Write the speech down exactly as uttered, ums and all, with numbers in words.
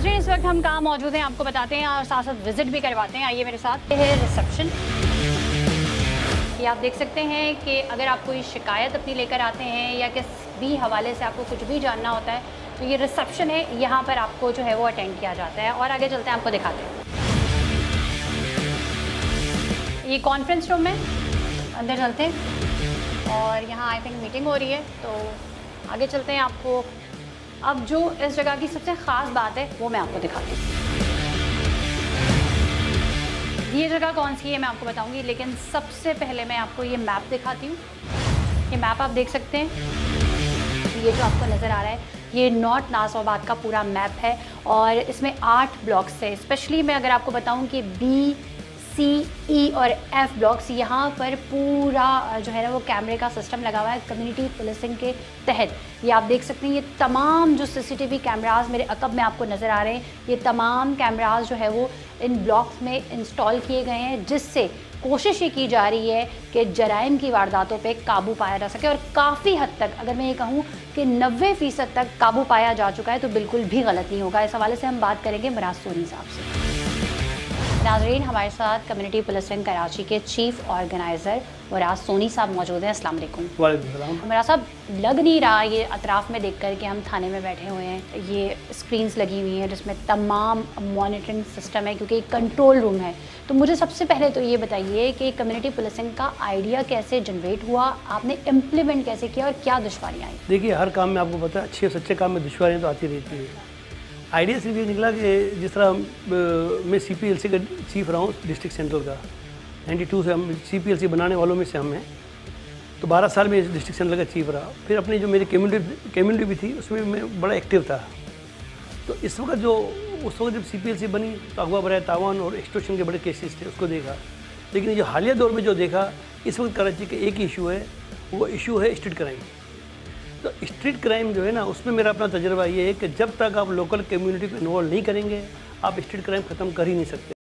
नाज़रीन, इस वक्त हम कहाँ मौजूद हैं आपको बताते हैं और साथ साथ विजिट भी करवाते हैं। आइए मेरे साथ। ये है रिसेप्शन। ये आप देख सकते हैं कि अगर आप कोई शिकायत अपनी लेकर आते हैं या किस भी हवाले से आपको कुछ भी जानना होता है तो ये रिसेप्शन है, यहाँ पर आपको जो है वो अटेंड किया जाता है। और आगे चलते हैं, आपको दिखाते हैं। ये कॉन्फ्रेंस रूम है, अंदर चलते हैं। और यहाँ आई थिंक मीटिंग हो रही है, तो आगे चलते हैं। आपको अब जो इस जगह की सबसे ख़ास बात है वो मैं आपको दिखाती हूँ। ये जगह कौन सी है मैं आपको बताऊँगी, लेकिन सबसे पहले मैं आपको ये मैप दिखाती हूँ। ये मैप आप देख सकते हैं, ये जो आपको नज़र आ रहा है ये नॉर्थ नाज़िमाबाद का पूरा मैप है और इसमें आठ ब्लॉक्स है। स्पेशली मैं अगर आपको बताऊँ कि बी, सी, ई और एफ ब्लॉक्स, यहाँ पर पूरा जो है ना वो कैमरे का सिस्टम लगा हुआ है कम्युनिटी पुलिसिंग के तहत। ये आप देख सकते हैं, ये तमाम जो सीसीटीवी कैमरास मेरे अकब में आपको नज़र आ रहे हैं, ये तमाम कैमरास जो है वो इन ब्लॉक्स में इंस्टॉल किए गए हैं, जिससे कोशिश ये की जा रही है कि जराइम की वारदातों पे काबू पाया जा सके। और काफ़ी हद तक, अगर मैं ये कहूँ कि नब्बे फ़ीसद तक काबू पाया जा चुका है, तो बिल्कुल भी गलत नहीं होगा। इस हवाले से हम बात करेंगे मराज सोनी साहब से। नाज़रीन, हमारे साथ कम्युनिटी पुलिसिंग कराची के चीफ ऑर्गेनाइज़र मुराद सोनी साहब मौजूद हैं। अस्सलाम वालेकुम। वालेकुम सलाम। मुराद साहब, लग नहीं रहा ये अतराफ़ में देखकर कि हम थाने में बैठे हुए हैं। ये स्क्रीन्स लगी हुई हैं जिसमें तमाम मॉनिटरिंग सिस्टम है, क्योंकि एक कंट्रोल रूम है। तो मुझे सबसे पहले तो ये बताइए कि कम्युनिटी पुलिसिंग का आइडिया कैसे जनरेट हुआ, आपने इम्प्लीमेंट कैसे किया और क्या दुश्वारियाँ आई? देखिए, हर काम में आपको पता है, अच्छे सच्चे काम में दुश्वारियाँ तो आती रहती है। आइडिया सिर्फ ये निकला कि जिस तरह मैं सीपीएलसी का चीफ रहा हूँ डिस्ट्रिक्ट सेंट्रल का, बानवे से हम सीपीएलसी बनाने वालों में से हम हैं, तो बारह साल में डिस्ट्रिक्ट सेंट्रल का चीफ रहा। फिर अपने जो मेरी कम्युनिटी कम्युनिटी भी थी उसमें मैं बड़ा एक्टिव था। तो इस वक्त जो उस वक्त जब सीपीएलसी बनी तो अगवा बरए तावान और एक्सटोर्शन के बड़े केसेस थे, उसको देखा। लेकिन जो हालिया दौर में जो देखा, इस वक्त कराची का एक इशू है, वो इशू है स्ट्रीट क्राइम। तो स्ट्रीट क्राइम जो है ना, उसमें मेरा अपना तजर्बा ये है कि जब तक आप लोकल कम्युनिटी को इन्वॉल्व नहीं करेंगे, आप स्ट्रीट क्राइम ख़त्म कर ही नहीं सकते।